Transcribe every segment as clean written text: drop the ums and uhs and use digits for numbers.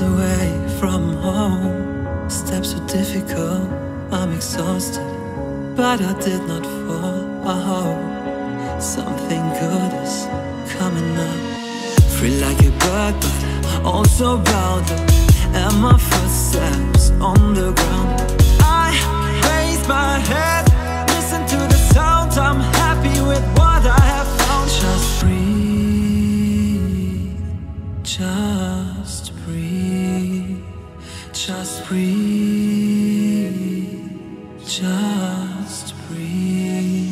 months away from home. Steps were difficult, I'm exhausted, but I did not fall. I hope something good is coming up. Free like a bird, but also bound up, and my footsteps on the ground. I raise my head, listen to the sound. I'm happy with what I have found. Just breathe, just breathe, just breathe, just breathe.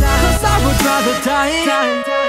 Cause I would rather die.